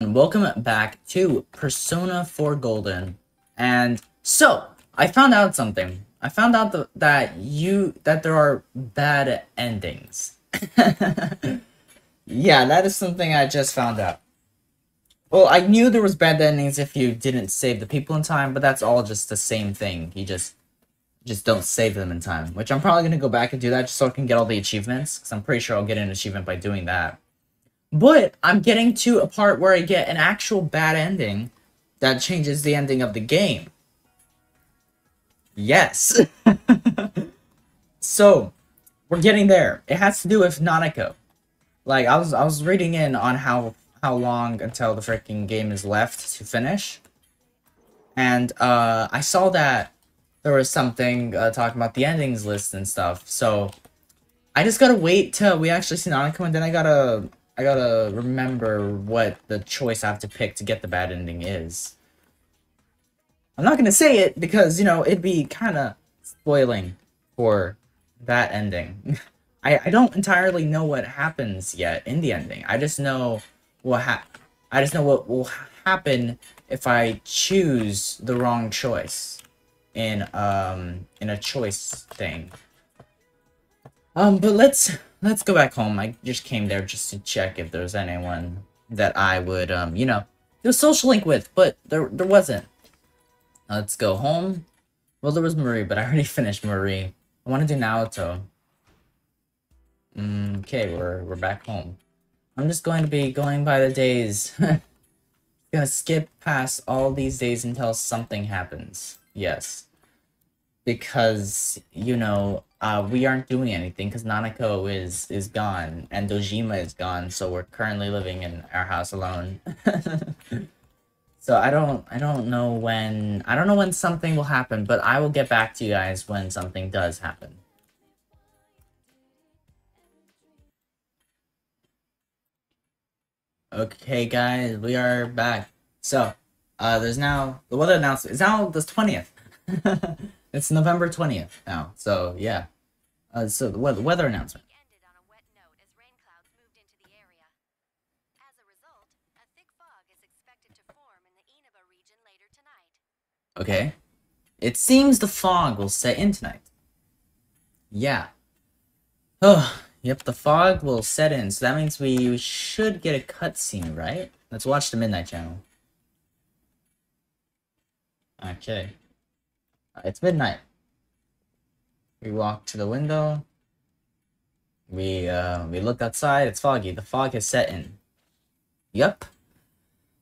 Welcome back to Persona 4 Golden. And so, I found out something. I found out that there are bad endings. Yeah, that is something I just found out. Well, I knew there was bad endings if you didn't save the people in time, but that's all just the same thing. You just don't save them in time, which I'm probably going to go back and do that just so I can get all the achievements, because I'm pretty sure I'll get an achievement by doing that. But I'm getting to a part where I get an actual bad ending that changes the ending of the game. Yes. So, we're getting there. It has to do with Nanako. Like, I was reading in on how long until the freaking game is left to finish. And I saw that there was something talking about the endings list and stuff. So, I just gotta wait till we actually see Nanako, and then I gotta remember what the choice I have to pick to get the bad ending is. I'm not gonna say it because, you know, it'd be kinda spoiling for that ending. I don't entirely know what happens yet in the ending. I just know what will happen if I choose the wrong choice in a choice thing. But let's go back home. I just came there just to check if there's anyone that I would, you know, do a social link with, but there wasn't. Let's go home. Well, there was Marie, but I already finished Marie. I want to do Naoto. Okay, we're back home. I'm just going to be going by the days. Gonna skip past all these days until something happens. Yes. Because, you know, we aren't doing anything because Nanako is gone and Dojima is gone, so we're currently living in our house alone. So I don't know when something will happen, but I will get back to you guys when something does happen. Okay, guys, we are back. So, there's now the weather announcement. It's now the 20th. It's November 20th now, so yeah. So the weather announcement. Ended on a wet note as rain clouds moved into the area. As a result, a thick fog is expected to form in the Inoue region later tonight. Okay. It seems the fog will set in tonight. Yeah. Oh, yep, the fog will set in, so that means we should get a cutscene, right? Let's watch the Midnight Channel. Okay. It's midnight. We walk to the window. We look outside. It's foggy. The fog has set in. Yep.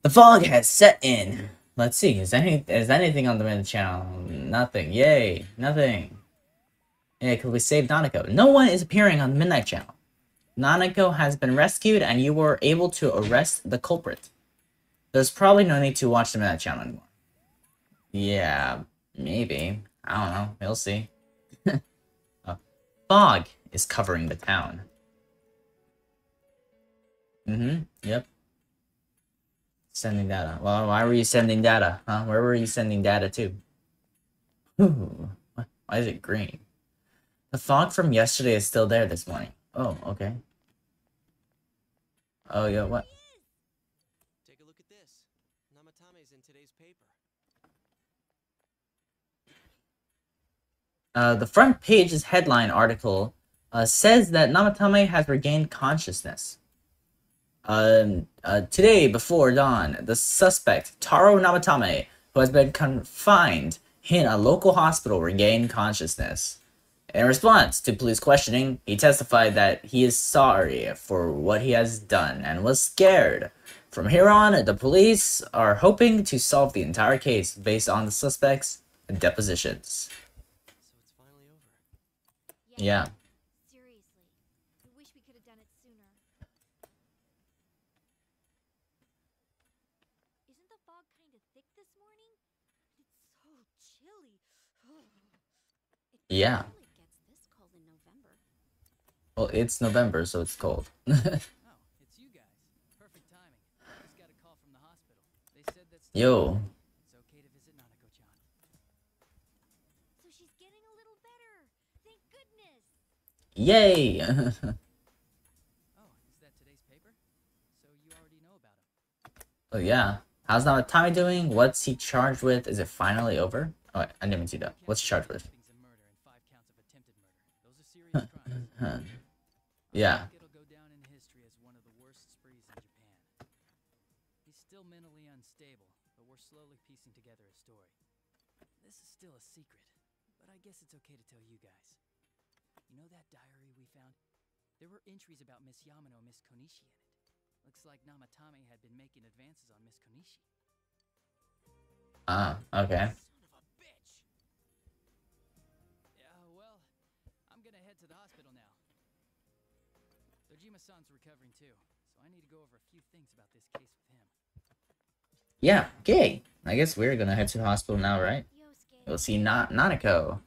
The fog has set in. Let's see. Is anything on the main channel? Nothing. Yay. Nothing. Yeah, because we saved Nanako. No one is appearing on the Midnight Channel. Nanako has been rescued and you were able to arrest the culprit. There's probably no need to watch the Midnight Channel anymore. Yeah. Maybe. I don't know. We'll see. A fog is covering the town. Yep. Sending data. Well, why were you sending data? Huh? Where were you sending data to? Ooh. Why is it green? The fog from yesterday is still there this morning. Oh, okay. Oh, yeah, what? Take a look at this. Namatame's in today's paper. The front page's headline article says that Namatame has regained consciousness. Today, before dawn, the suspect, Taro Namatame, who has been confined in a local hospital, regained consciousness. In response to police questioning, he testified that he is sorry for what he has done and was scared. From here on, the police are hoping to solve the entire case based on the suspect's depositions. Yeah. Seriously, we wish we could have done it sooner. Isn't the fog kind of thick this morning? It's so chilly. Yeah. It gets this cold in November. Well, it's November, so it's cold. Oh, it's you guys. Perfect timing. I just got a call from the hospital. They said that's yo. Yay! Oh, is that today's paper? So you already know about him. Oh yeah. How's Namatame doing? What's he charged with? Is it finally over? Oh, wait, I didn't even see that. What's he charged with? Yeah. Guess it's okay to tell you guys. You know that diary we found? There were entries about Miss Yamano and Miss Konishi in it. Looks like Namatame had been making advances on Miss Konishi. Ah, okay. Son of a bitch! Yeah, well, I'm gonna head to the hospital now. Dojima-san's recovering too, so I need to go over a few things about this case with him. Yeah, okay. I guess we're gonna head to the hospital now, right? We'll see Nanako.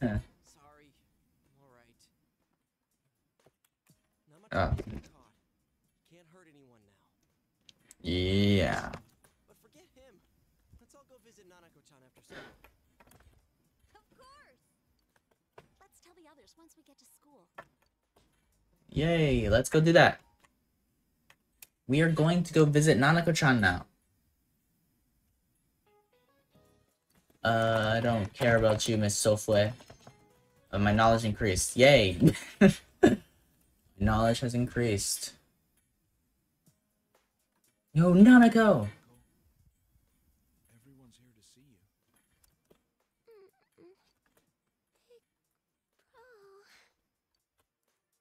Sorry. All right. Oh. Can't hurt anyone now. Yeah. But forget him. Let's all go visit Nanako-chan after school. Of course. Let's tell the others once we get to school. Yay, let's go do that. We are going to go visit Nanako-chan now. I don't care about you, Miss Sofue. My knowledge increased. Yay! Knowledge has increased. No, Nanako! Everyone's here to see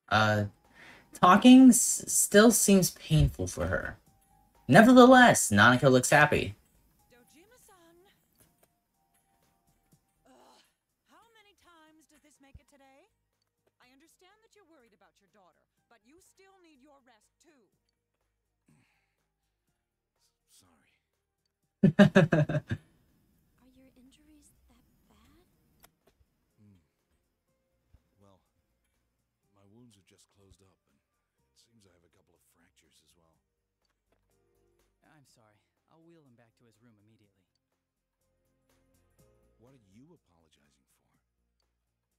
you. Talking still seems painful for her. Nevertheless, Nanako looks happy. Are your injuries that bad? Well, my wounds have just closed up, and it seems I have a couple of fractures as well. I'm sorry. I'll wheel him back to his room immediately. What are you apologizing for?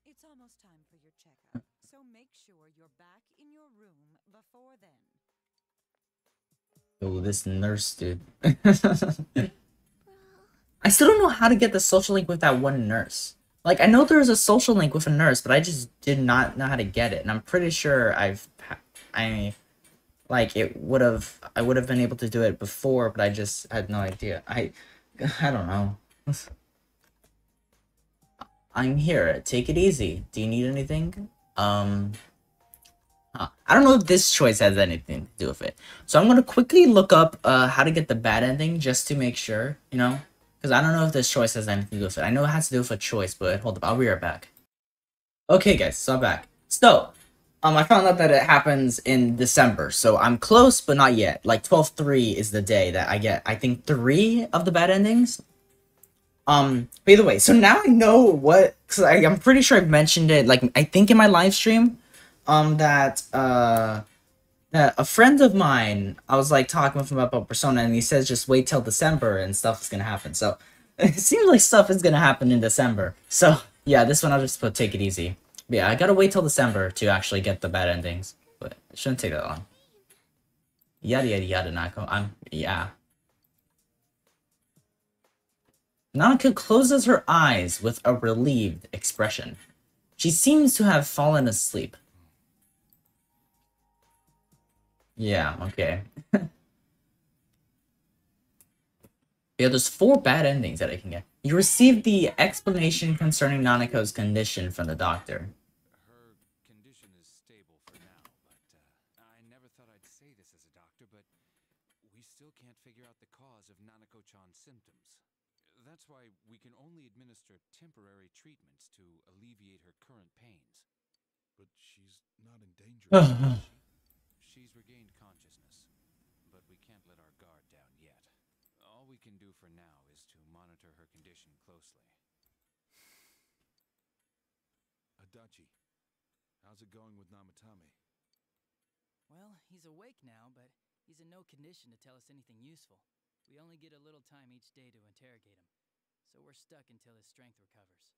It's almost time for your checkup, so make sure you're back in your room before then. Oh, this nurse, dude. I still don't know how to get the social link with that one nurse. Like, I know there is a social link with a nurse, but I just did not know how to get it. And I'm pretty sure I would have been able to do it before, but I just had no idea. I don't know. I'm here. Take it easy. Do you need anything? I don't know if this choice has anything to do with it. So I'm going to quickly look up how to get the bad ending just to make sure, you know? Because I don't know if this choice has anything to do with it. I know it has to do with a choice, but hold up. I'll be right back. Okay, guys. So I'm back. So, I found out that it happens in December. So I'm close, but not yet. Like, 12/3 is the day that I get, I think, 3 of the bad endings. But either way, so now I know what... Because I'm pretty sure I mentioned it, like, I think in my live stream... that a friend of mine, I was like talking with him about Persona, and he says just wait till December and stuff is gonna happen. So it seems like stuff is gonna happen in December. So yeah, this one I'll just put take it easy. But yeah, I gotta wait till December to actually get the bad endings, but it shouldn't take that long. Yada yada yada, Nako. Yeah. Nanako closes her eyes with a relieved expression. She seems to have fallen asleep. Yeah, okay. Yeah, there's 4 bad endings that I can get. You received the explanation concerning Nanako's condition from the doctor. Her condition is stable for now, but I never thought I'd say this as a doctor, but we still can't figure out the cause of Nanako-chan's symptoms. That's why we can only administer temporary treatments to alleviate her current pains. But she's not in danger. She's regained consciousness, but we can't let our guard down yet. All we can do for now is to monitor her condition closely. Adachi, how's it going with Namatame? Well, he's awake now, but he's in no condition to tell us anything useful. We only get a little time each day to interrogate him. So we're stuck until his strength recovers.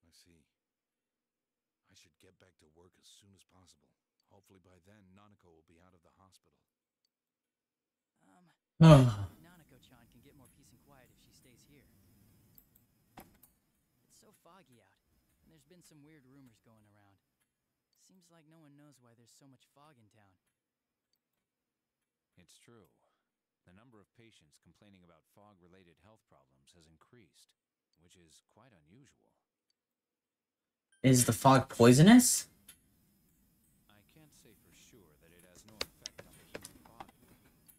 I see. I should get back to work as soon as possible. Hopefully by then, Nanako will be out of the hospital. Nanako-chan can get more peace and quiet if she stays here. It's so foggy out, and there's been some weird rumors going around. Seems like no one knows why there's so much fog in town. It's true. The number of patients complaining about fog-related health problems has increased, which is quite unusual. Is the fog poisonous? I can't say for sure that it has no effect on the human body.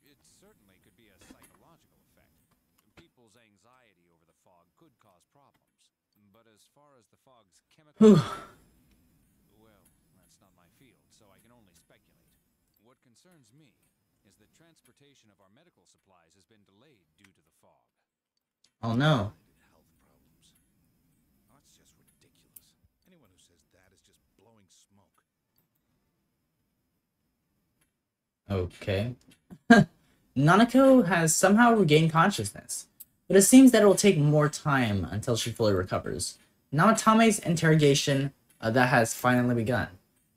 It certainly could be a psychological effect. People's anxiety over the fog could cause problems. But as far as the fog's chemical... well, that's not my field, so I can only speculate. What concerns me is that transportation of our medical supplies has been delayed due to the fog. Oh no. Health problems. Oh, that's just ridiculous. Anyone who says that is just blowing smoke. Okay. Nanako has somehow regained consciousness, but it seems that it will take more time until she fully recovers. Namatame's interrogation that has finally begun.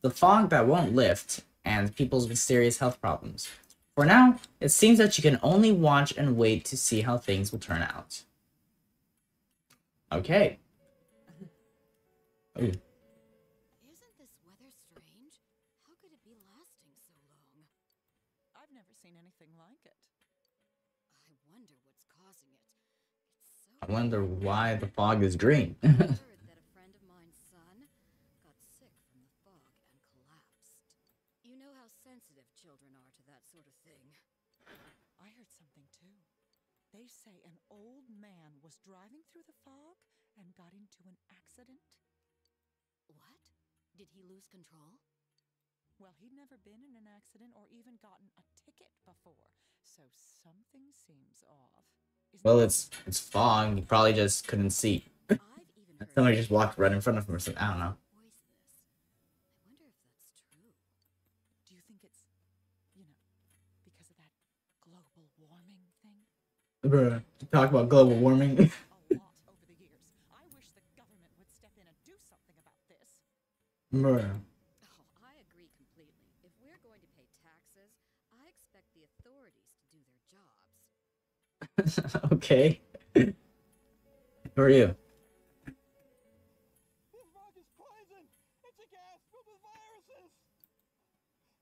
The fog that won't lift and people's mysterious health problems. For now, it seems that you can only watch and wait to see how things will turn out. Okay. Ooh. Isn't this weather strange? How could it be lasting so long? I've never seen anything like it. I wonder what's causing it. It's so I wonder why the fog is green. I heard that a friend of mine's son got sick from the fog and collapsed. You know how sensitive children are to that sort of thing. I heard something too. They say an old man was driving through the fog and got into an accident. What? Did he lose control? Well, he'd never been in an accident or even gotten a ticket before, so something seems off. Well, it's fog. He probably just couldn't see. Somebody just walked right in front of him or something. I don't know. Bruh, talk about global warming. A lot over the years. I wish the government would step in and do something about this. Bruh. Oh, I agree completely. If we're going to pay taxes, I expect the authorities to do their jobs. Okay. Who are you? This fog is poison. It's a gas filled with viruses.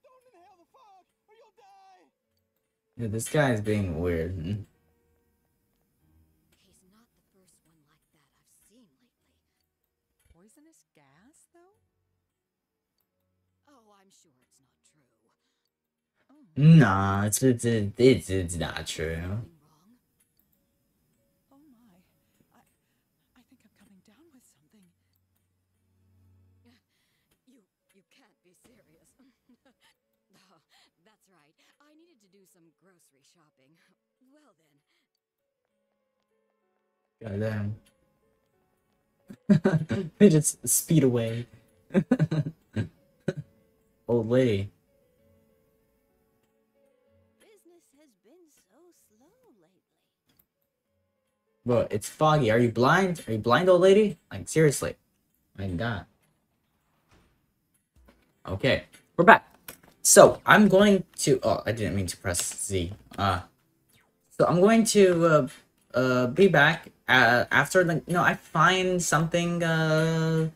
Don't inhale the fog or you'll die. Yeah, this guy is being weird. Hmm? Nah, it's not true. Oh my. I think I'm coming down with something. You can't be serious. Oh, that's right. I needed to do some grocery shopping. Well then. Goddamn. They just speed away. Old lady. Bro, it's foggy. Are you blind? Are you blind, old lady? Like, seriously. My God. Okay, we're back. So, I'm going to... Oh, I didn't mean to press Z. So, I'm going to be back after... Like, you know, I find something... Or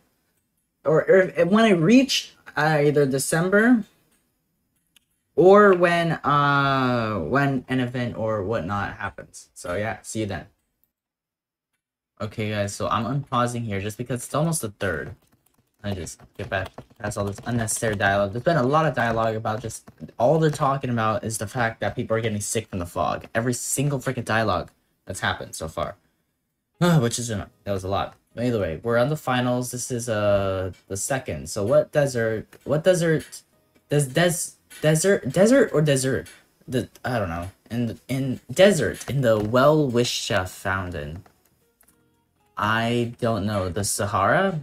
when I reach either December... Or when an event or whatnot happens. So, yeah. See you then. Okay, guys, so I'm unpausing here just because it's almost the third. I just get back past all this unnecessary dialogue. There's been a lot of dialogue about just all they're talking about is the fact that people are getting sick from the fog. Every single freaking dialogue that's happened so far. Which is, that was a lot. But either way, we're on the finals. This is the second. So what desert? The I don't know. In desert, in the well-wisher fountain. I don't know, the Sahara?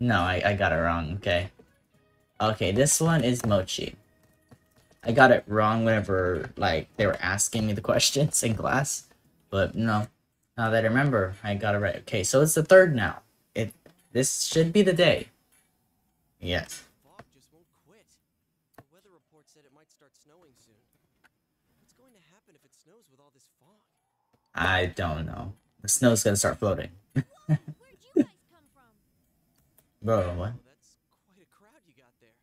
No, I got it wrong, okay. Okay, this one is Mochi. I got it wrong whenever, like, they were asking me the questions in class. But, no. Now that I remember, I got it right. Okay, so it's the third now. This should be the day. Yes. Bob just won't quit. The weather report said it might start snowing soon. What's happen if it snows with all this fog? I don't know. The snow's gonna start floating. Where'd you guys come from? Bro, what? That's quite a crowd you got there.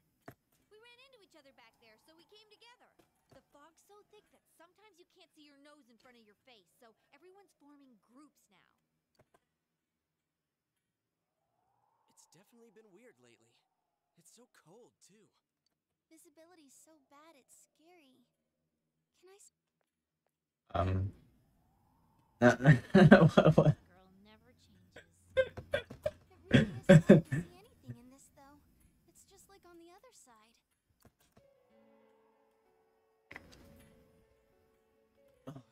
We ran into each other back there, so we came together. The fog's so thick that sometimes you can't see your nose in front of your face, so everyone's forming groups now. It's definitely been weird lately. It's so cold, too. Visibility's so bad, it's scary. Can I... What? Girl never changes. There really isn't anything in this, though. It's just like on the other side. Oh.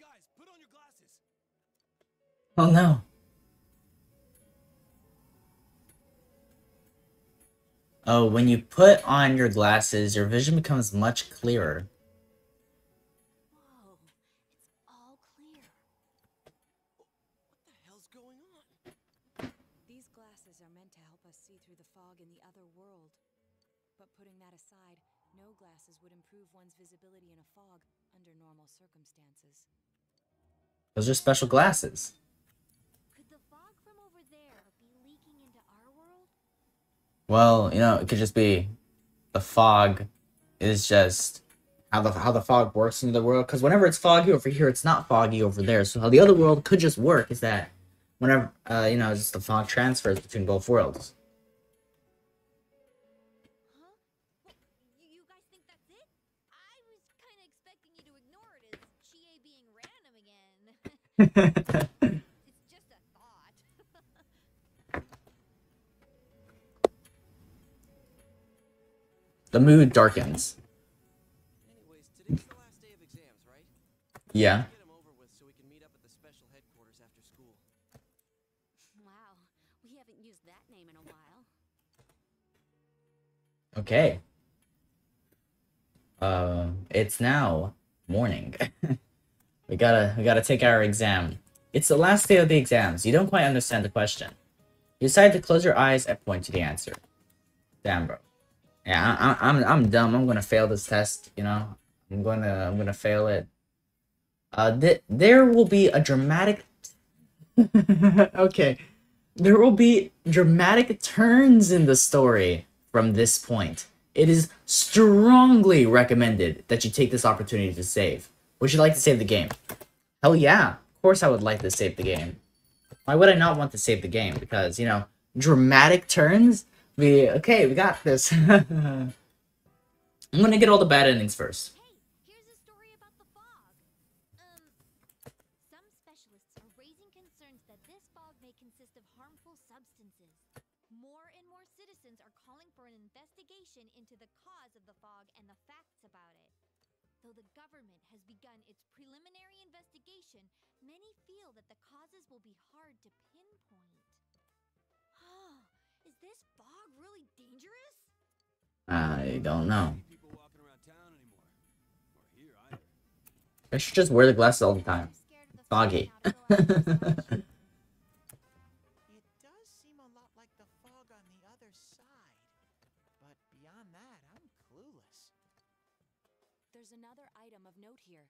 Guys, put on your glasses. Oh, no. Oh, when you put on your glasses, your vision becomes much clearer. Whoa, it's all clear. What the hell's going on? These glasses are meant to help us see through the fog in the other world. But putting that aside, no glasses would improve one's visibility in a fog under normal circumstances. Those are special glasses. Well, you know, it could just be the fog is just how the fog works in the world. Because whenever it's foggy over here, it's not foggy over there. So how the other world could just work is that whenever, you know, just the fog transfers between both worlds. Huh? Well, you guys think that's it? I was kind of expecting you to ignore it as Chie being random again. The mood darkens. Anyways, today's the last day of exams, right? Yeah. Get them over with so we can meet up at the special headquarters after school. Wow, we haven't used that name in a while. Okay. It's now morning. we gotta take our exam. It's the last day of the exams. You don't quite understand the question. You decide to close your eyes and point to the answer. Damn, bro. Yeah, I'm dumb. I'm gonna fail this test. You know, I'm gonna fail it. There will be a dramatic. Okay, there will be dramatic turns in the story from this point. It is strongly recommended that you take this opportunity to save. Would you like to save the game? Hell yeah, of course I would like to save the game. Why would I not want to save the game? Because you know, dramatic turns. Okay, we got this. I'm gonna get all the bad endings first. Hey, here's a story about the fog. Some specialists are raising concerns that this fog may consist of harmful substances. More and more citizens are calling for an investigation into the cause of the fog and the facts about it. Though the government has begun its preliminary investigation, many feel that the causes will be hard to pinpoint. Oh. Is this fog really dangerous? I don't know. I should just wear the glasses all the time. Foggy. It does seem a lot like the fog on the other side, but beyond that, I'm clueless. There's another item of note here.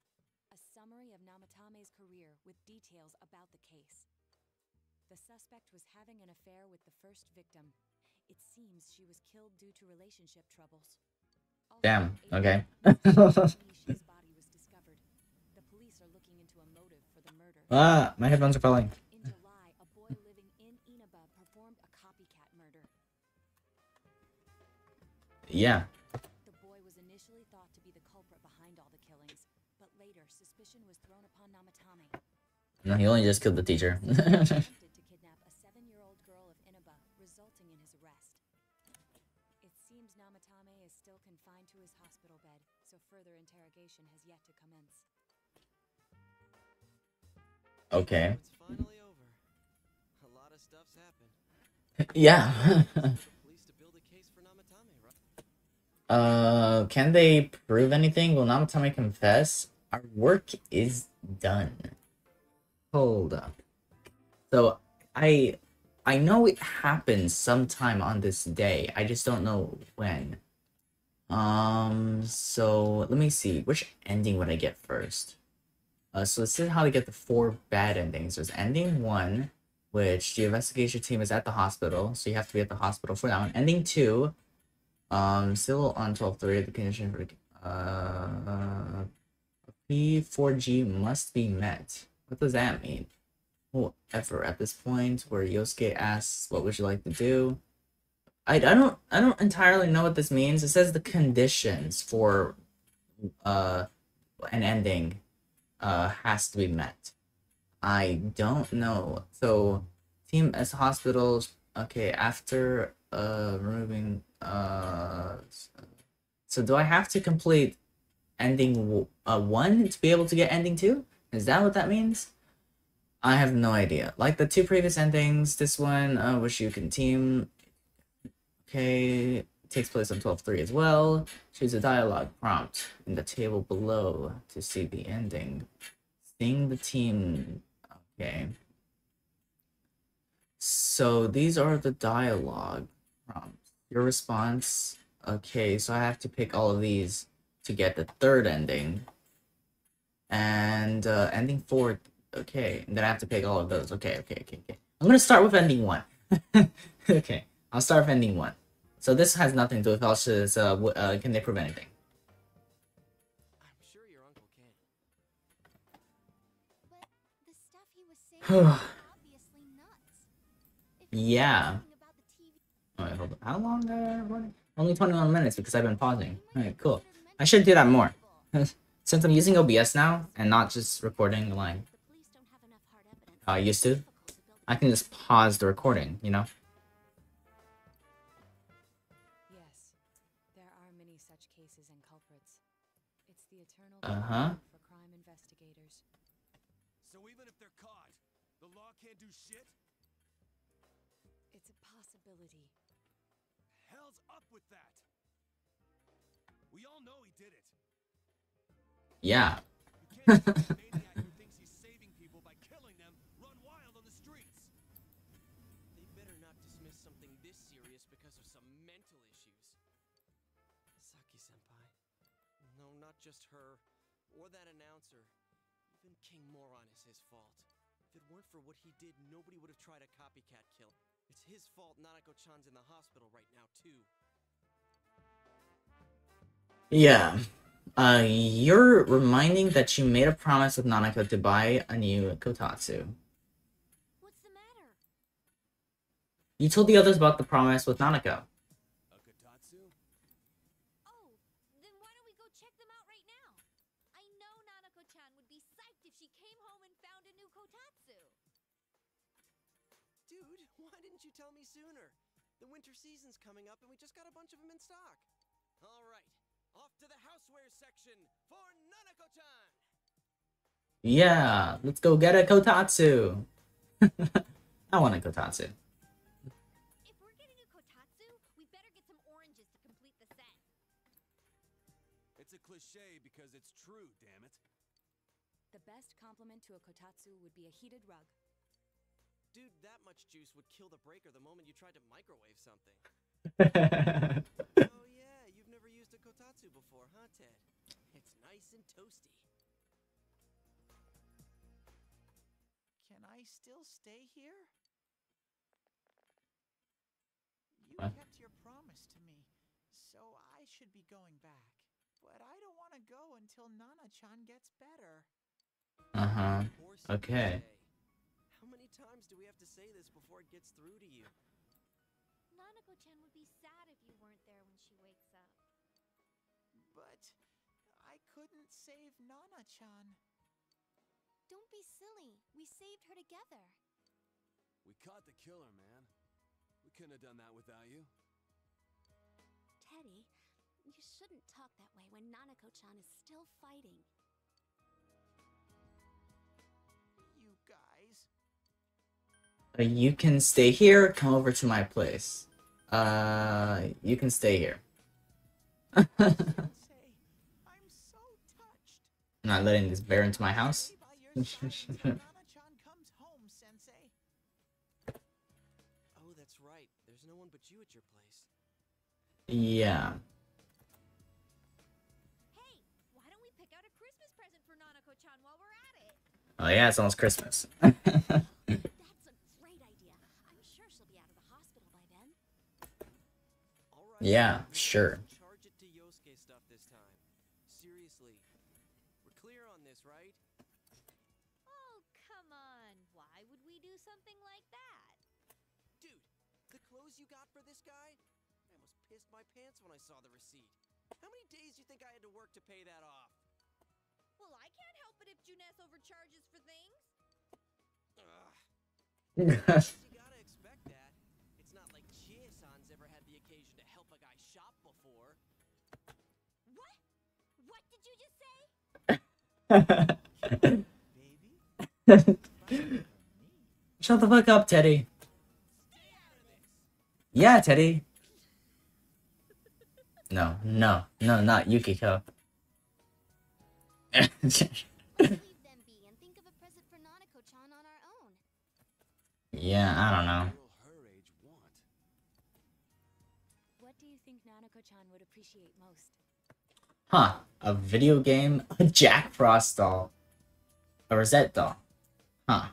A summary of Namatame's career with details about the case. The suspect was having an affair with the first victim. It seems she was killed due to relationship troubles. Damn, okay. His body was discovered. The police are looking into a motive for the murder. Ah, my headphones are falling. In July, a boy living in Inaba performed a copycat murder. Yeah. The boy was initially thought to be the culprit behind all the killings, but later suspicion was thrown upon Namatame. No, he only just killed the teacher. Resulting in his arrest. It seems Namatame is still confined to his hospital bed, so further interrogation has yet to commence. Okay. It's finally over. A lot of stuff's happened. Yeah. Police to build a case for Namatame, right? Can they prove anything? Will Namatame confess? Our work is done. Hold up. So I know it happens sometime on this day. I just don't know when. So let me see, which ending would I get first? So let's see how to get the 4 bad endings. There's ending 1, which the investigation team is at the hospital, so you have to be at the hospital for that one. Ending 2, still on 12:30, the condition for P4G must be met. What does that mean? Whatever. At this point, where Yosuke asks, "What would you like to do?" I don't entirely know what this means. It says the conditions for an ending has to be met. I don't know. So team as hospitals. Okay, after removing so do I have to complete ending 1 to be able to get ending 2? Is that what that means? I have no idea. Like the 2 previous endings, this one, which you can team. Okay, takes place on 12:30 as well. Choose a dialogue prompt in the table below to see the ending. Seeing the team. Okay. So these are the dialogue prompts. Your response. Okay, so I have to pick all of these to get the 3rd ending. And ending 4. Okay, and then I have to pick all of those. Okay. I'm gonna start with ending 1. Okay, I'll start with ending 1. So this has nothing to do with Alsha's, can they prove anything? I'm sure your uncle can. But the stuff he was saying was obviously nuts. Yeah. Alright, hold on. How long are running? Only 21 minutes because I've been pausing. Alright, cool. I should do that more. Since I'm using OBS now and not just recording the line. I used to. I can just pause the recording, you know? Yes, there are many such cases and culprits. It's the eternal for crime investigators. So even if they're caught, the law can't do shit? It's a possibility. Hell's up with that. We all know he did it. Yeah. Just her or that announcer, even King Moron is his fault. If it weren't for what he did, nobody would have tried a copycat kill. It's his fault Nanako-chan's in the hospital right now too. Yeah, you're reminding that you made a promise with Nanako to buy a new kotatsu. What's the matter? You told the others about the promise with Nanako. Tell me sooner. The winter season's coming up and we just got a bunch of them in stock. All right, off to the houseware section for Nanako-chan. Yeah, let's go get a kotatsu. I want a kotatsu. If we're getting a kotatsu, we better get some oranges to complete the set. It's a cliche because it's true, damn it. The best compliment to a kotatsu would be a heated rug. Dude, that much juice would kill the breaker the moment you tried to microwave something. Oh yeah, you've never used a kotatsu before, huh, Ted? It's nice and toasty. Can I still stay here? You kept your promise to me, so I should be going back. But I don't want to go until Nana-chan gets better. Okay. How many times do we have to say this before it gets through to you? Nanako-chan would be sad if you weren't there when she wakes up. But I couldn't save Nana-chan. Don't be silly. We saved her together. We caught the killer, man. We couldn't have done that without you. Teddy, you shouldn't talk that way when Nanako-chan is still fighting. You can stay here, come over to my place. You can stay here. I'm not letting this bear into my house. Yeah. Oh yeah, it's almost Christmas. That's a great idea. I'm sure she'll be out of the hospital by then. Yeah, sure. Charge it to Yosuke stuff this time. Seriously. We're clear on this, right? Oh, come on. Why would we do something like that? Dude, the clothes you got for this guy? I almost pissed my pants when I saw the receipt. How many days do you think I had to work to pay that off? Well, I can't help it if Juness overcharges for things. You gotta expect that. It's not like Chie-san's ever had the occasion to help a guy shop before. What? What did you just say? Baby? Shut the fuck up, Teddy. Stay out of this. Yeah, Teddy. No, no, no, not Yukiko. Let's leave them be and think of a present for Nanako-chan on our own. Yeah, I don't know. What do you think Nanako-chan would appreciate most? Huh, a video game, a Jack Frost doll, a Rosette doll. Huh.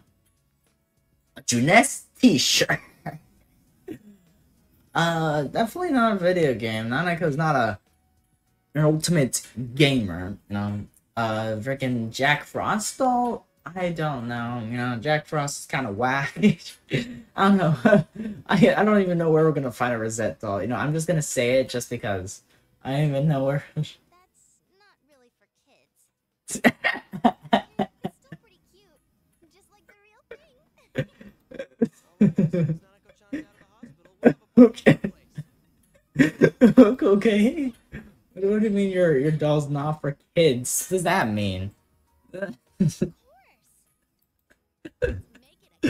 A Juness t-shirt. Definitely not a video game. Nanako's not an ultimate gamer, you know. Freaking Jack Frost doll? I don't know. You know, Jack Frost is kind of whack. I don't know. I don't even know where we're gonna find a Rosette doll. You know, I'm just gonna say it just because I don't even know where. That's not really for kids. It's still pretty cute, just like the real thing. Okay. Okay. What do you mean your doll's not for kids? What does that mean? Of course. Make it a game to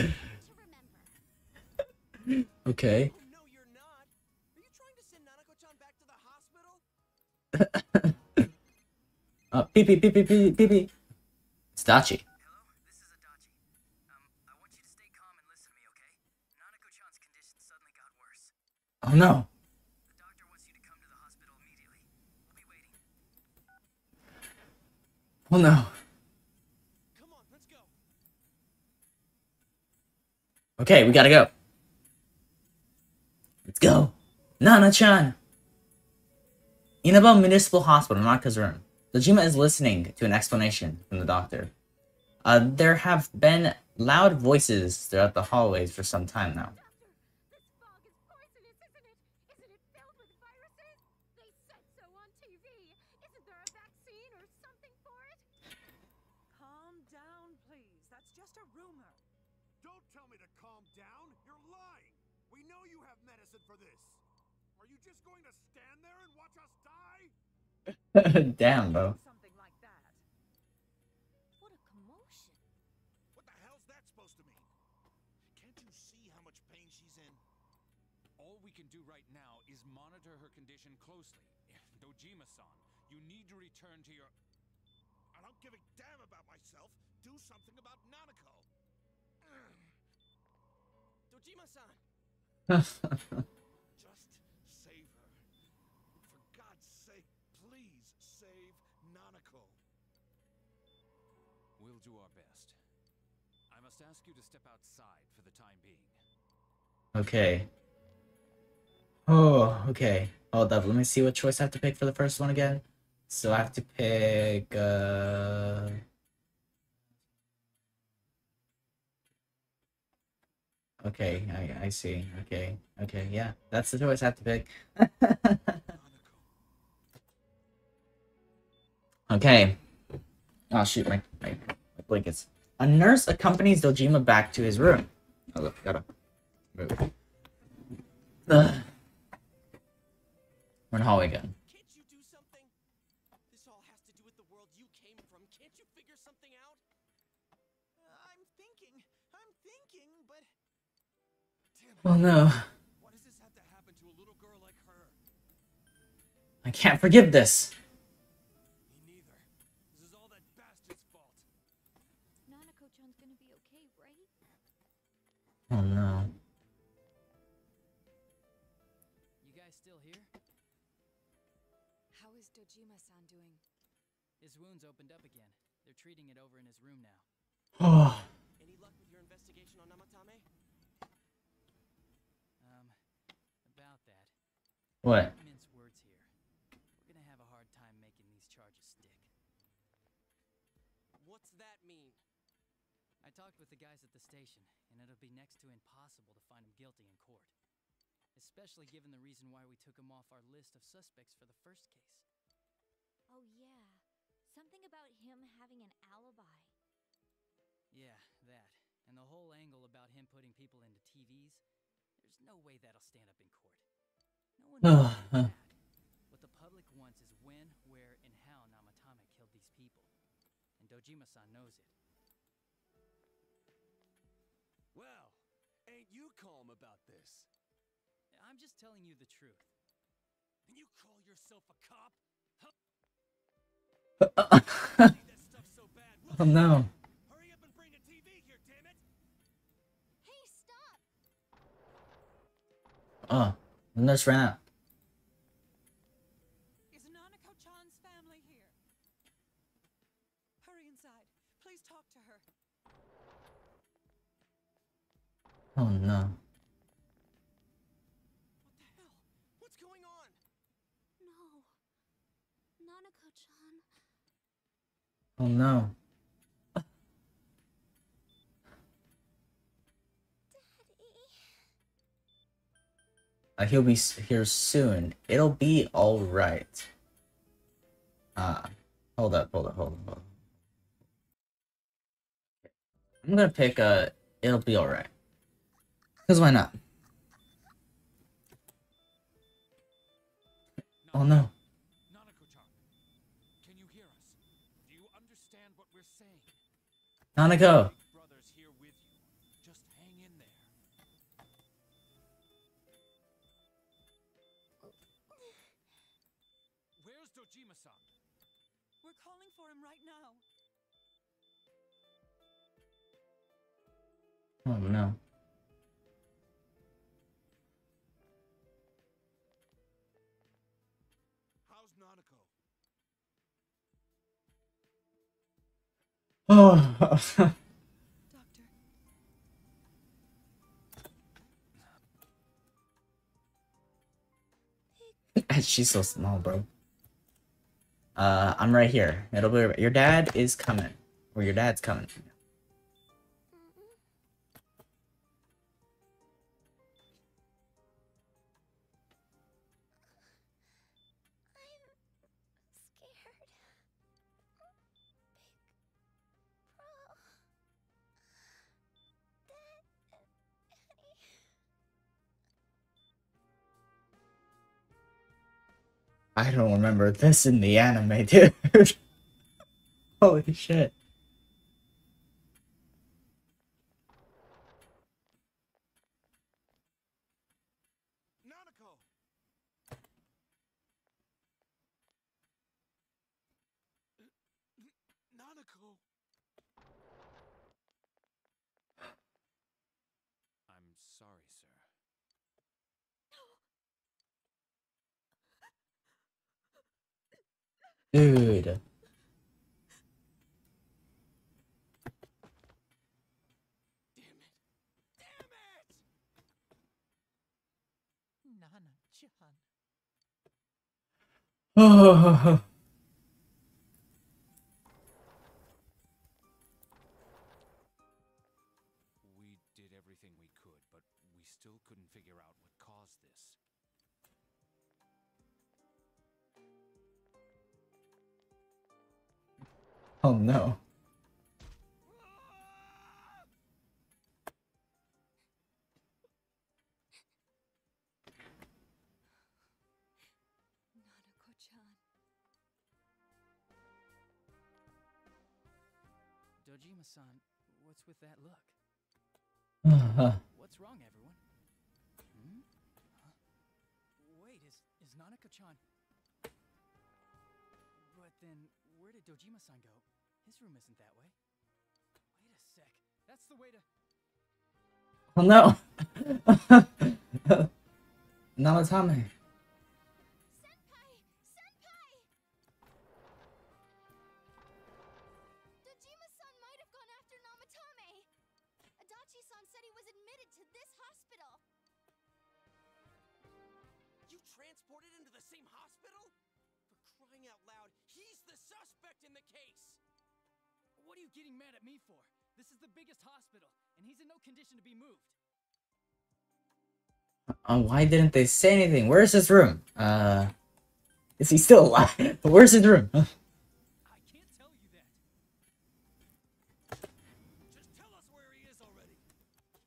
remember. Okay. Oh, no, you're not. Are you trying to send Nanako-chan back to the hospital? Pee-pee. It's Dachi. Hello, this is Adachi. I want you to stay calm and listen to me, okay? Nanako-chan's condition suddenly got worse. Oh no. Well, no. Come on, let's go. Okay, we gotta go. Let's go. Nana-chan. Inaba Municipal Hospital, Nanaka's room. Dojima is listening to an explanation from the doctor. There have been loud voices throughout the hallways for some time now. Damn, bro. Something like that. What a commotion. What the hell's that supposed to mean? Can't you see how much pain she's in? All we can do right now is monitor her condition closely. Dojima-san, you need to return to your... I don't give a damn about myself. Do something about Nanako. Dojima-san. Just save her. For God's sake. Please save Nanako. We'll do our best. I must ask you to step outside for the time being. Okay. Oh, okay. Hold up. Let me see what choice I have to pick for the first one again. So I have to pick, Okay, I see. Okay, yeah. That's the choice I have to pick. Okay. Oh shoot, my blankets. A nurse accompanies Dojima back to his room. Oh look, gotta move. Ugh. We're in the hallway again. Can't you do something? This all has to do with the world you came from. Can't you figure something out? I'm thinking, but... Damn, oh no. Why does this have to happen to a little girl like her? I can't forgive this. Oh no. You guys still here? How is Dojima-san doing? His wounds opened up again. They're treating it over in his room now. Any luck with your investigation on Namatame? About that. What? Mince words here. We're gonna have a hard time making these charges stick. What's that mean? I talked with the guys at the station, and it'll be next to impossible to find him guilty in court. Especially given the reason why we took him off our list of suspects for the first case. Oh yeah, something about him having an alibi. Yeah, that. And the whole angle about him putting people into TVs, there's no way that'll stand up in court. No one knows that. What the public wants is when, where, and how Namatame killed these people. And Dojima-san knows it. Well, ain't you calm about this? I'm just telling you the truth. And you call yourself a cop? Oh no. Hurry up and bring a TV here, damn it. Hey, stop. Oh, the nurse ran out. Is Nanako-chan's family here? Hurry inside. Please talk to her. Oh no. Oh no. Daddy. He'll be here soon. It'll be all right. Hold up. I'm gonna pick it'll be all right. Cause why not? Oh no. Nanako. Brothers here with you. Just hang in there. Where's Dojima-san? We're calling for him right now. Oh no. How's Nanako? Oh, Doctor. She's so small, bro. I'm right here. It'll be your dad is coming, or your dad's coming. I don't remember this in the anime, dude. Holy shit. Nanako. Nanako. I'm sorry, sir. Dude. Damn it! Nana-chan. Oh. We did everything we could, but we still couldn't figure out what caused this. Oh no. Nanako-chan. Dojima-san, what's with that look? What's wrong, everyone? Hmm? Huh? Wait, is Nanako-chan... But then, where did Dojima-san go? His room isn't that way. Wait a sec. That's the way to... Oh no! Namatame. Senpai! Inoue-san said he was admitted to this hospital. You transported him to the same hospital? For crying out loud, he's the suspect in the case! What are you getting mad at me for? This is the biggest hospital, and he's in no condition to be moved. Why didn't they say anything? Where's his room? Is he still alive? Where's his room? I can't tell you that. Just tell us where he is already.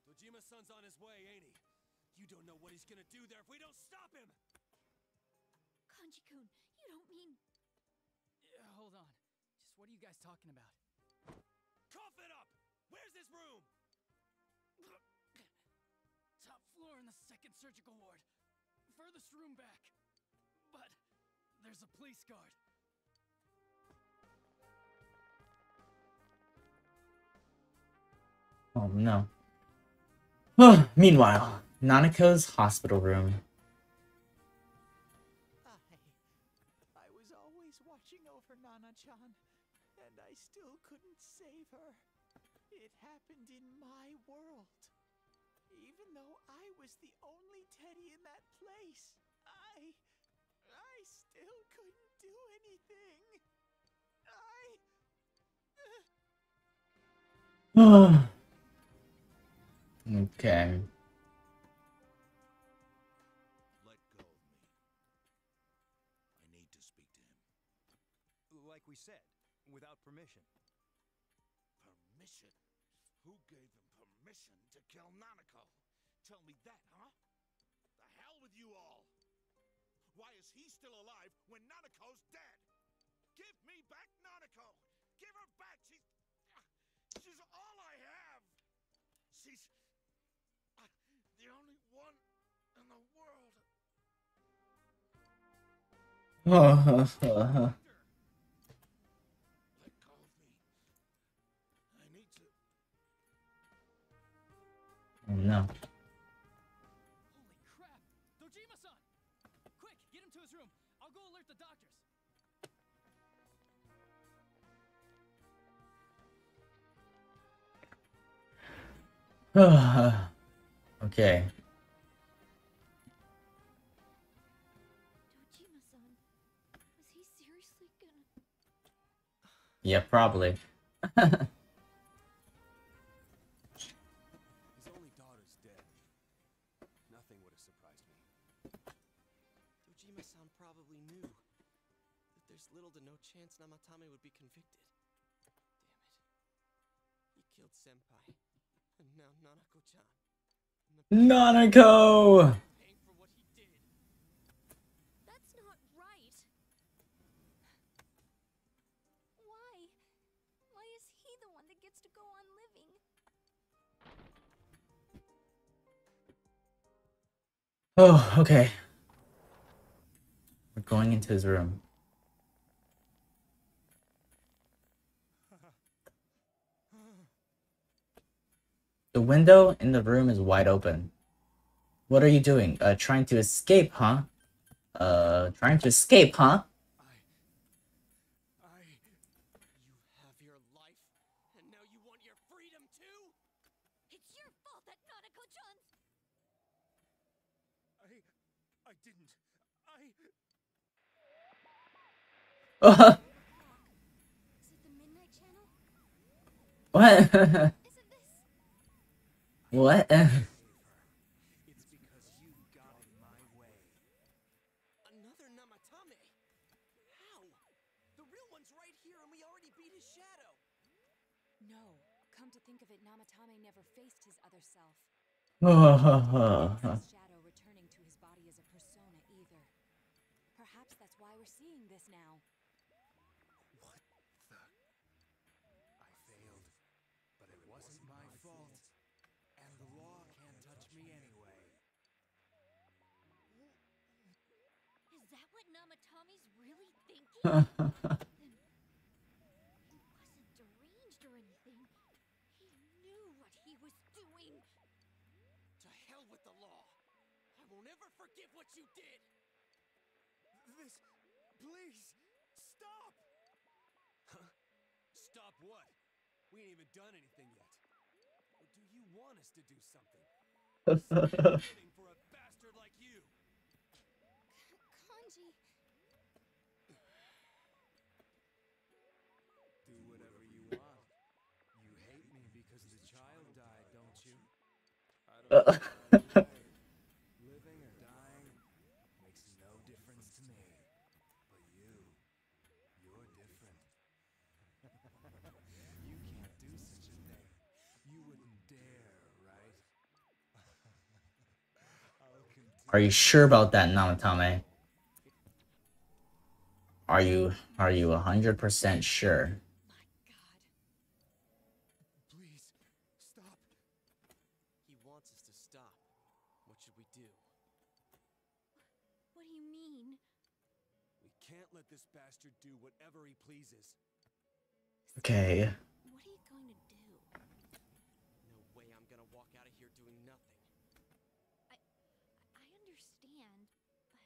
Dojima-san's on his way, ain't he? You don't know what he's gonna do there if we don't stop him. Kanji-kun, you don't mean... Yeah, hold on. Just what are you guys talking about? Cough it up! Where's his room? Top floor in the second surgical ward. Furthest room back. But there's a police guard. Oh no. Oh, meanwhile, Nanako's hospital room. I was always watching over Nana-chan, and I still couldn't save her. It happened in my world. Even though I was the only Teddy in that place, I still couldn't do anything. Okay. Let go of me. I need to speak to him. Like we said, without permission. Permission? Who gave him permission to kill Nanako? Tell me that, huh? The hell with you all! Why is he still alive when Nanako's dead? Give me back Nanako! Give her back! She's all I have! She's... the only one in the world! Let go of me. I need to... Oh no. Holy crap! Dojima-san! Quick, get him to his room. I'll go alert the doctors. Okay. Dojima-san, is he seriously gonna... Yeah, probably. His only daughter's dead. Nothing would have surprised me. Dojima-san probably knew that there's little to no chance Namatame would be convicted. Damn it. He killed Senpai. And now Nanako-chan. Nanako! Paying for what he did. That's not right. Why is he the one that gets to go on living? Oh, okay. We're going into his room. The window in the room is wide open. What are you doing? Trying to escape, huh? You have your life, and now you want your freedom too? It's your fault that Nanako-chan... I didn't. Is it the Midnight Channel? What? What? It's because you got in my way. Another Namatame? How? The real one's right here and we already beat his shadow. No, come to think of it, Namatame never faced his other self. His shadow returning to his body as a persona either. Perhaps that's why we're seeing this now. What the? I failed, but it wasn't my fault. The law can't touch me anyway. Is that what Namatame's really thinking? He wasn't deranged or anything. He knew what he was doing. To hell with the law. I will never forgive what you did. This... Please, stop! Huh? Stop what? We ain't even done anything yet. Do you want us to do something. Waiting for a bastard like you. Kanji. Do whatever you want. You hate me because the child died, don't you? I don't know. Living or dying makes no difference to me. But you're different. You can't do such a thing. You wouldn't dare, right? Are you sure about that, Namatame? Are you 100% sure? Do whatever he pleases. Okay. What are you going to do? No way I'm going to walk out of here doing nothing. I understand, but...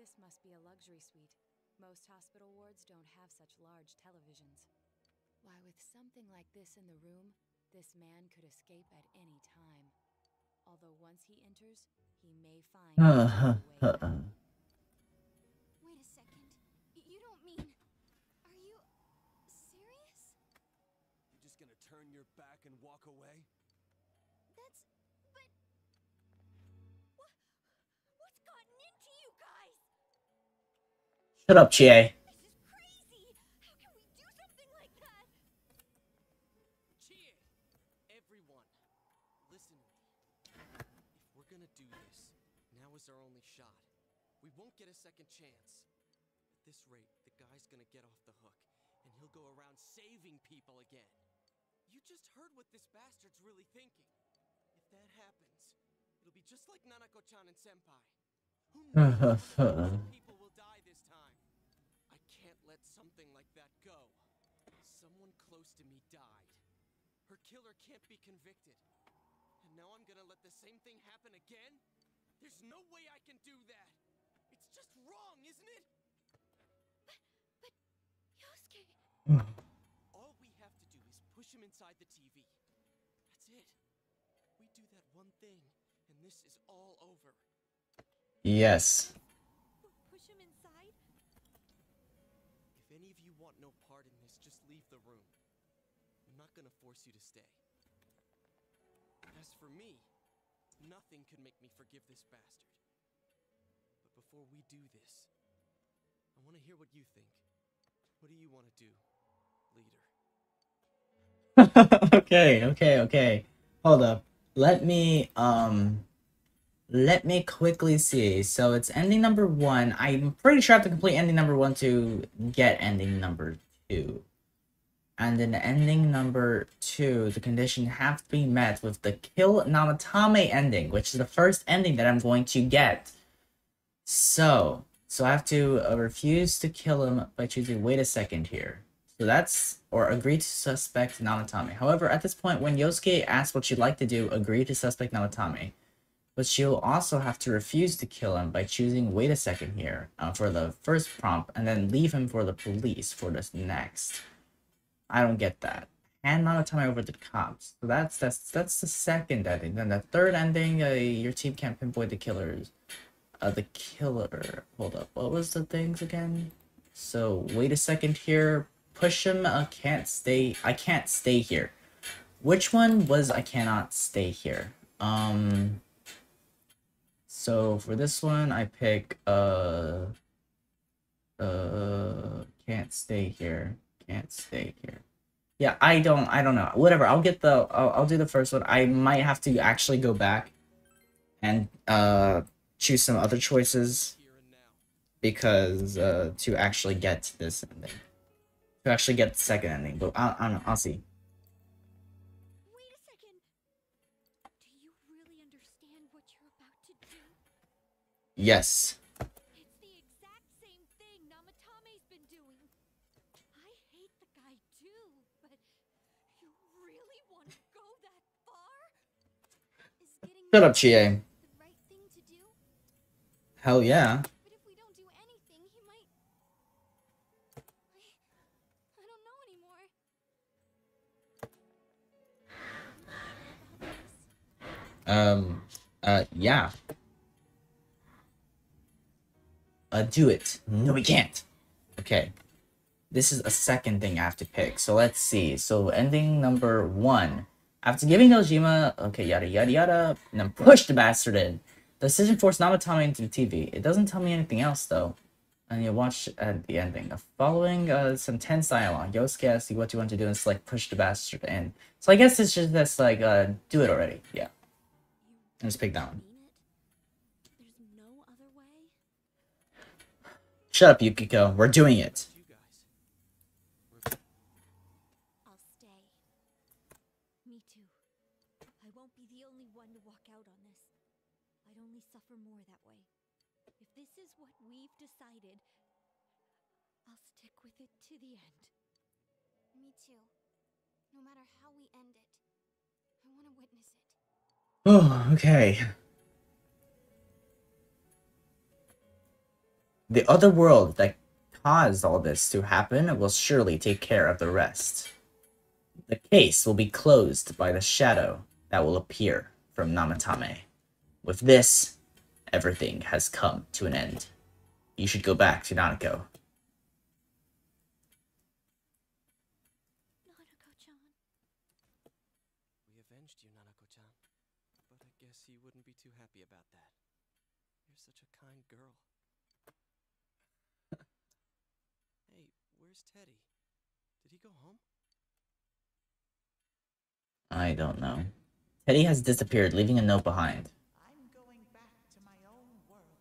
This must be a luxury suite. Most hospital wards don't have such large televisions. Why, with something like this in the room, this man could escape at any time. Although once he enters, he may find... Wait a second. You don't mean... Are you... serious? You're just gonna turn your back and walk away? That's... but... What's gotten into you guys? Shut up, Chie. This is crazy! How can we do something like that? Chie! Everyone, listen to me. If we're gonna do this, now is our only shot. We won't get a second chance. At this rate, the guy's gonna get off the hook, and he'll go around saving people again. You just heard what this bastard's really thinking. If that happens, it'll be just like Nanako-chan and Senpai. Who knows how people will die this time? I can't let something like that go. Someone close to me died. Her killer can't be convicted. And now I'm gonna let the same thing happen again? There's no way I can do that. It's just wrong, isn't it? But Yosuke... All we have to do is push him inside the TV. That's it. We do that one thing, and this is all over. Yes. Push him inside? If any of you want no part in this, just leave the room. I'm not gonna force you to stay. As for me, nothing could make me forgive this bastard. Before we do this, I want to hear what you think. What do you want to do, leader? Okay. Hold up. Let me quickly see. So it's ending number one. I'm pretty sure I have to complete ending number one to get ending number two. And in ending number two, the condition have to be met with the Kill Namatame ending, which is the first ending that I'm going to get. So I have to refuse to kill him by choosing wait a second here. So that's, or agree to suspect Namatame. However, at this point, when Yosuke asks what she'd like to do, agree to suspect Namatame. But she'll also have to refuse to kill him by choosing wait a second here for the first prompt, and then leave him for the police for this next. I don't get that. Hand Namatame over to the cops. So that's the second ending. Then the third ending, your team can't pinpoint the killers. The killer. Hold up. What was the things again? So wait a second here. Push him. I can't stay here. Which one was I cannot stay here? So for this one, I pick can't stay here. Can't stay here. Yeah, I don't know. Whatever. I'll get the. I'll do the first one. I might have to actually go back, and choose some other choices because to actually get to this ending, to actually get the second ending. But I don't know. I'll see. Wait a second. Do you really understand what you're about to do? Yes. It's the exact same thing Namatame's been doing. I hate the guy too, but you really want to go that far? Shut up, Chie. Hell yeah. But if we don't do anything, he might... I don't know anymore. Yeah. Do it. No, we can't. Okay. This is a second thing I have to pick. So let's see. So ending number one. After giving Dojima, okay, yada yada yada, and then push the bastard in. The decision forced Namatame into the TV. It doesn't tell me anything else though. And you watch at the ending. Following some tense dialogue, Yosuke asks you what you want to do and it's like push the bastard in. So I guess it's just that's like do it already. Yeah. Let's pick that one. There's no other way. Shut up, Yukiko. We're doing it. Oh, okay. The other world that caused all this to happen will surely take care of the rest. The case will be closed by the shadow that will appear from Namatame. With this, everything has come to an end. You should go back to Nanako. I don't know. Teddy has disappeared, leaving a note behind. I'm going back to my own world.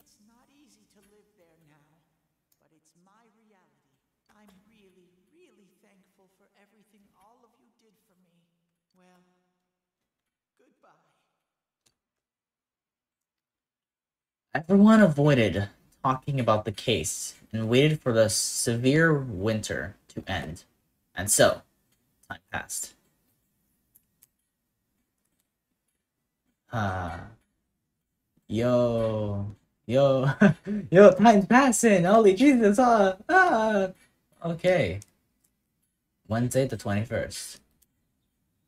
It's not easy to live there now, but it's my reality. I'm really, really thankful for everything all of you did for me. Well, goodbye. Everyone avoided talking about the case and waited for the severe winter to end. And so, time passed. Yo, time's passing, holy Jesus, Okay. Wednesday the 21st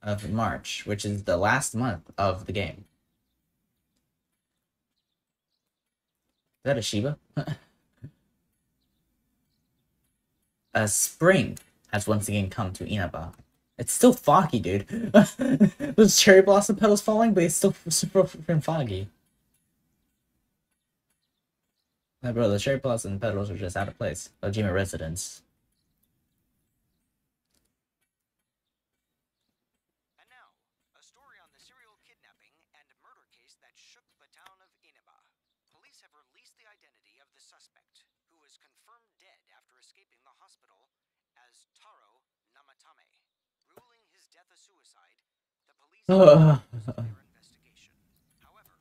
of March, which is the last month of the game. Is that a Shiba? Spring has once again come to Inaba. It's still foggy, dude. Those cherry blossom petals falling, but it's still super freaking foggy. Hey, bro, the cherry blossom petals are just out of place. Dojima residence. And now, a story on the serial kidnapping and murder case that shook the town of Inaba. Police have released the identity of the suspect, who was confirmed dead after escaping the hospital as Taro Namatame. Ruling his death a suicide, the police have their investigation. However,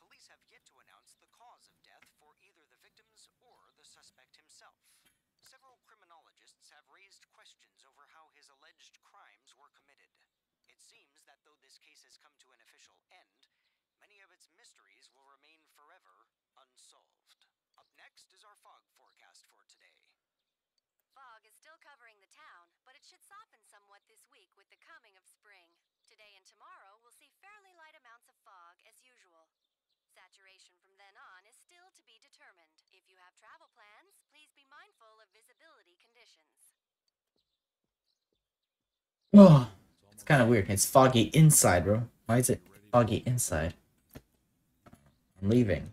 police have yet to announce the cause of death for either the victims or the suspect himself. Several criminologists have raised questions over how his alleged crimes were committed. It seems that though this case has come to an official end, many of its mysteries will remain forever unsolved. Up next is our fog forecast for today. Fog is still covering the town, but it should soften somewhat this week with the coming of spring. Today and tomorrow we'll see fairly light amounts of fog as usual. Saturation from then on is still to be determined. If you have travel plans, please be mindful of visibility conditions. Oh, it's kind of weird. It's foggy inside, bro. Why is it foggy inside? I'm leaving.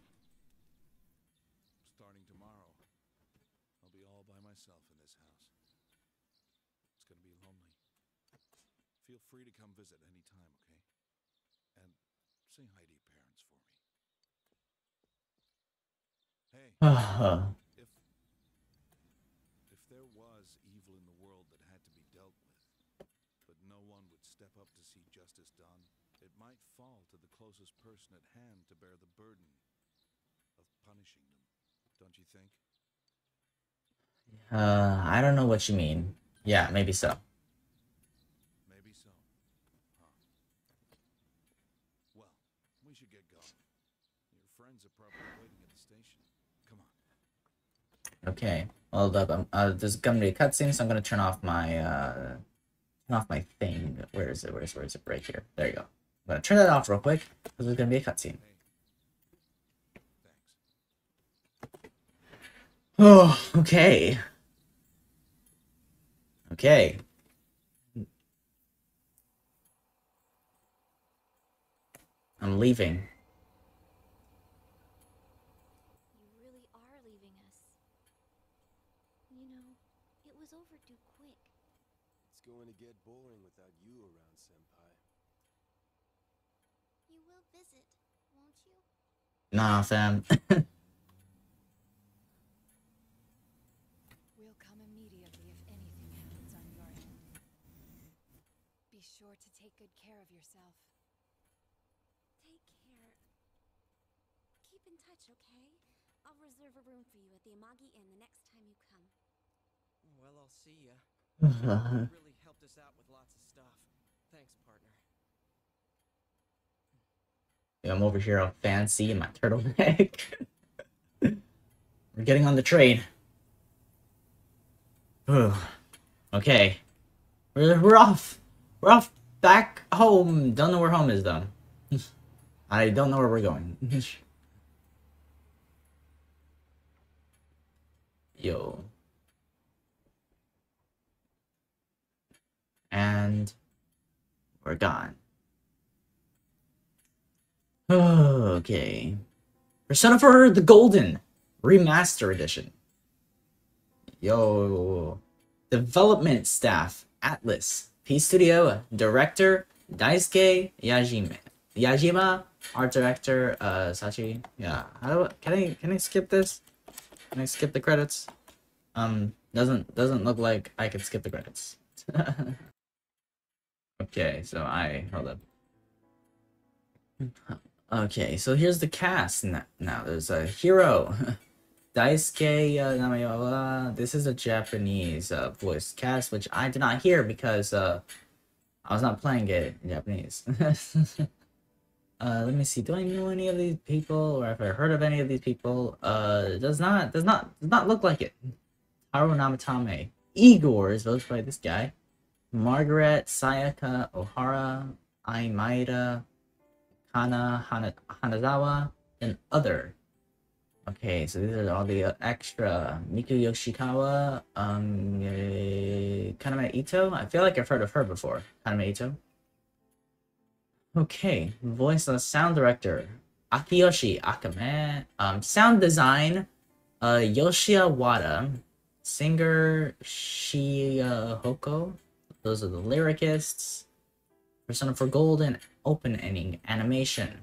If there was evil in the world that had to be dealt with, but no one would step up to see justice done, it might fall to the closest person at hand to bear the burden of punishing them, don't you think? I don't know what you mean. Yeah, maybe so. Maybe so. Huh. Well, we should get going. Your friends are probably waiting at the station. Okay, hold up. There's gonna be a cutscene, so I'm gonna turn off my thing. Where is it? Right here. There you go. I'm gonna turn that off real quick because there's gonna be a cutscene. Oh, okay. Okay. I'm leaving. You really are leaving us. You know, it was overdue quick. It's going to get boring without you around, Senpai. You will visit, won't you? Nah, fam. To take good care of yourself. Take care. Keep in touch, okay? I'll reserve a room for you at the Amagi Inn the next time you come. Well, I'll see ya. You really helped us out with lots of stuff. Thanks, partner. Yeah, I'm over here all fancy in my turtleneck. We're getting on the train. Ooh. Okay. We're off. We're off back home. Don't know where home is, though. I don't know where we're going. Yo. And we're gone. Okay. Persona 4 the Golden Remaster Edition. Yo. Development staff, Atlas. P Studio, director, Daisuke Yajima. Art director, Sachi. Yeah. Can I skip this? Can I skip the credits? Doesn't look like I can skip the credits. Okay, so hold up. Okay, so here's the cast now. There's a hero. Daisuke Namiyawa. This is a Japanese voice cast, which I did not hear because I was not playing it in Japanese. Let me see. Do I know any of these people, or have I heard of any of these people? Does not look like it. Taro Namatame. Igor is voiced by this guy. Margaret, Sayaka Ohara, Aimaida, Hanazawa, and other. Okay, so these are all the extra. Miku Yoshikawa, Kaname Ito. I feel like I've heard of her before. Kaname Ito. Okay, voice of sound director, Akiyoshi Akame. Sound design, Yoshia Wada. Singer, Chie Hoko. Those are the lyricists. Persona 4 Golden opening animation.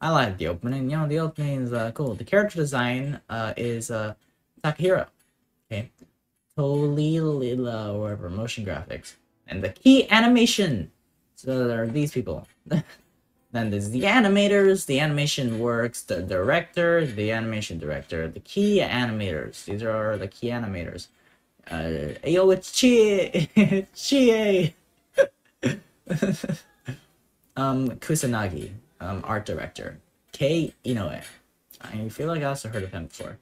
I like the opening. You know, the opening is cool. The character design is Takahiro. Okay. Tolila, or whatever, motion graphics. And the key animation. So there are these people. Then there's the animators, the animation works, the director, the animation director, the key animators. These are the key animators. Yo, it's Chie! Chie! Kusanagi. Art director, Inoue. I feel like I also heard of him before,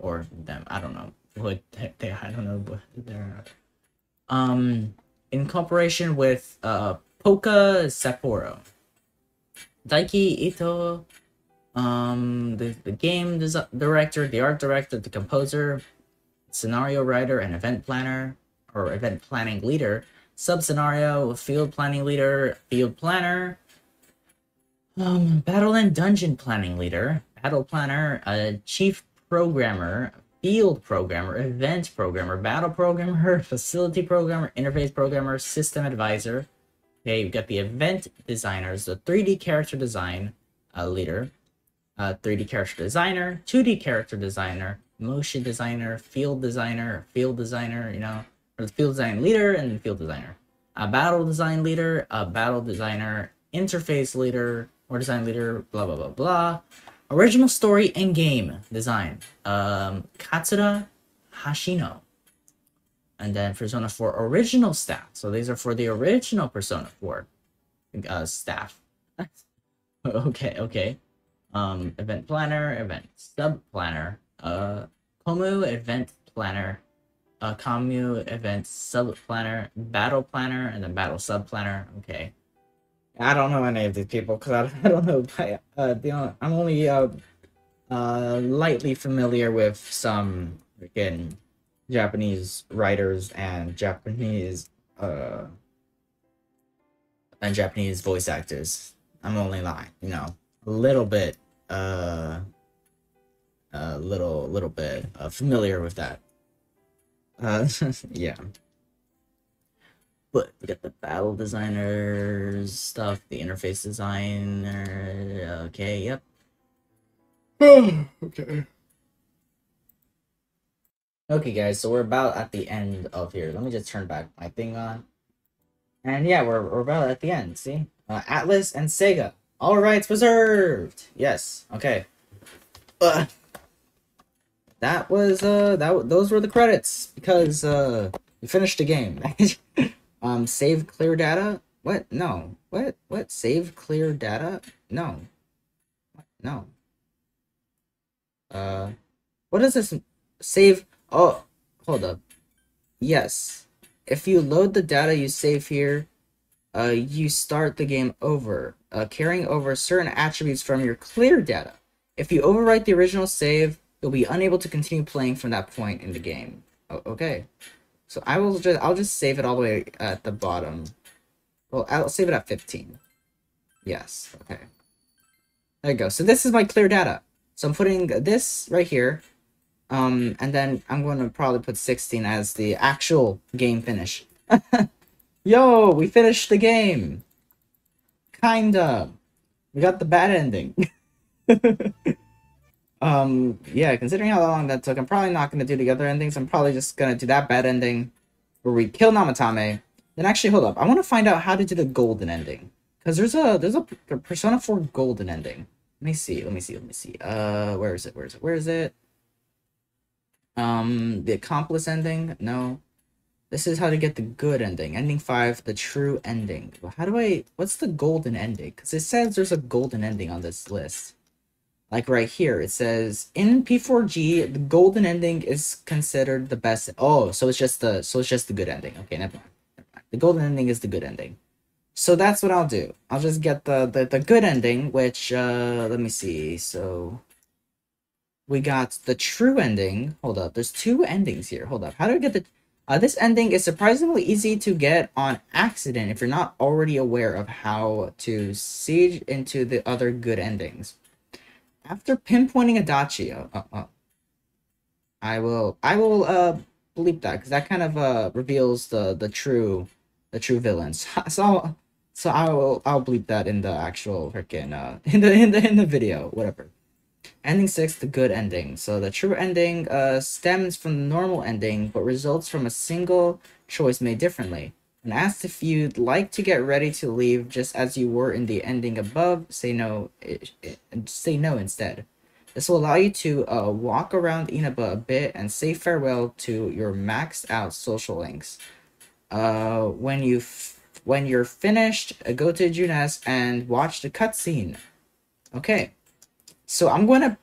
or them. I don't know what they. I don't know what they're. In cooperation with Poka Sapporo, Daiki Ito, the game director, the art director, the composer, scenario writer, and event planner or event planning leader, sub scenario, field planning leader, field planner. Battle and dungeon planning leader, battle planner, chief programmer, field programmer, event programmer, battle programmer, facility programmer, interface programmer, system advisor. Okay, you've got the event designers, the 3D character design leader, 3D character designer, 2D character designer, motion designer, field designer, you know, or the field design leader and field designer, a battle design leader, a battle designer, interface leader, or design leader, blah blah blah blah. Original story and game design, Katsura Hashino. And then Persona 4 original staff. So these are for the original Persona 4 staff. Okay. Event planner, event sub planner, Komu event planner, Komu event sub planner, battle planner, and then battle sub planner. Okay. I don't know any of these people because I don't know. I'm only lightly familiar with some again Japanese writers and Japanese voice actors. I'm only lying, you know, a little bit, little bit familiar with that. Yeah. But we got the battle designers stuff, the interface designer. Okay, yep. Okay. Okay, guys. So we're about at the end of here. Let me just turn back my thing on. And yeah, we're about at the end. See, Atlas and Sega. All rights reserved. Yes. Okay. That was those were the credits because we finished the game. Save clear data. What? No. What? What? Save clear data? No. What? No. What is this? Save. Oh, hold up. Yes. If you load the data you save here, you start the game over, carrying over certain attributes from your clear data. If you overwrite the original save, you'll be unable to continue playing from that point in the game. Oh, okay. So I'll just save it all the way at the bottom. Well, I'll save it at 15. Yes. Okay. There you go. So this is my clear data. So I'm putting this right here. And then I'm going to probably put 16 as the actual game finish. Yo, we finished the game. Kinda. We got the bad ending. Yeah, considering how long that took, I'm probably not going to do the other endings. I'm probably just going to do that bad ending where we kill Namatame. Then actually, hold up. I want to find out how to do the golden ending. Because there's a Persona 4 Golden ending. Let me see. Where is it? The accomplice ending? No. This is how to get the good ending. Ending 5, the true ending. Well, what's the golden ending? Because it says there's a golden ending on this list. Like right here, it says, in P4G, the golden ending is considered the best. Oh, so it's just the good ending. Okay, never mind. The golden ending is the good ending. So that's what I'll do. I'll just get the good ending, which, let me see. So we got the true ending. Hold up. There's two endings here. Hold up. How do I get the... this ending is surprisingly easy to get on accident if you're not already aware of how to siege into the other good endings. After pinpointing Adachi... I will bleep that, because that kind of reveals the true villains. So I'll bleep that in the actual freaking in the video, whatever. Ending 6, the good ending. So the true ending stems from the normal ending, but results from a single choice made differently. When asked if you'd like to get ready to leave just as you were in the ending above, say no instead. This will allow you to walk around Inaba a bit and say farewell to your maxed out social links. When you're finished, go to Juness and watch the cutscene. Okay. So I'm gonna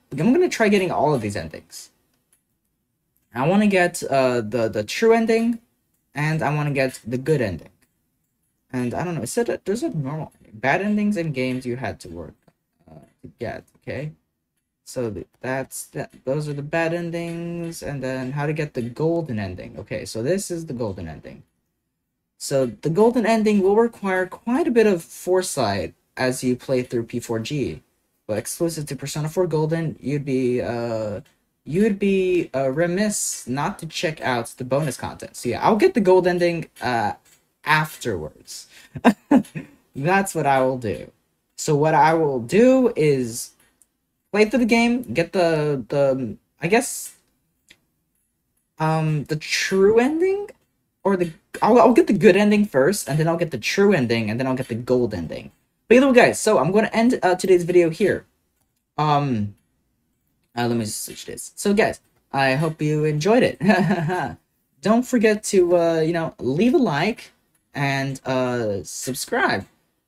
try getting all of these endings. I want to get the true ending, and I want to get the good ending. And I don't know. It said that there's a normal ending. Bad endings in games you had to work to get. Okay, so that's that. Those are the bad endings, and then how to get the golden ending. Okay, so this is the golden ending. So the golden ending will require quite a bit of foresight as you play through P4G. Exclusive to Persona 4 Golden, you'd be remiss not to check out the bonus content. So yeah, I'll get the gold ending afterwards. That's what I will do. So what I will do is play through the game, get the I guess the true ending or the I'll get the good ending first, and then I'll get the true ending, and then I'll get the gold ending. But either way, guys, so I'm going to end today's video here. Let me just switch this. So, guys, I hope you enjoyed it. Don't forget to, you know, leave a like and subscribe.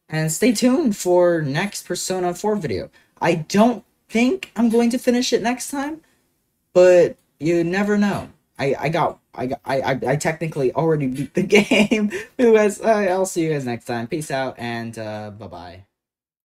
And stay tuned for next Persona 4 video. I don't think I'm going to finish it next time, but you never know. I technically already beat the game. Anyways, I'll see you guys next time. Peace out and bye-bye.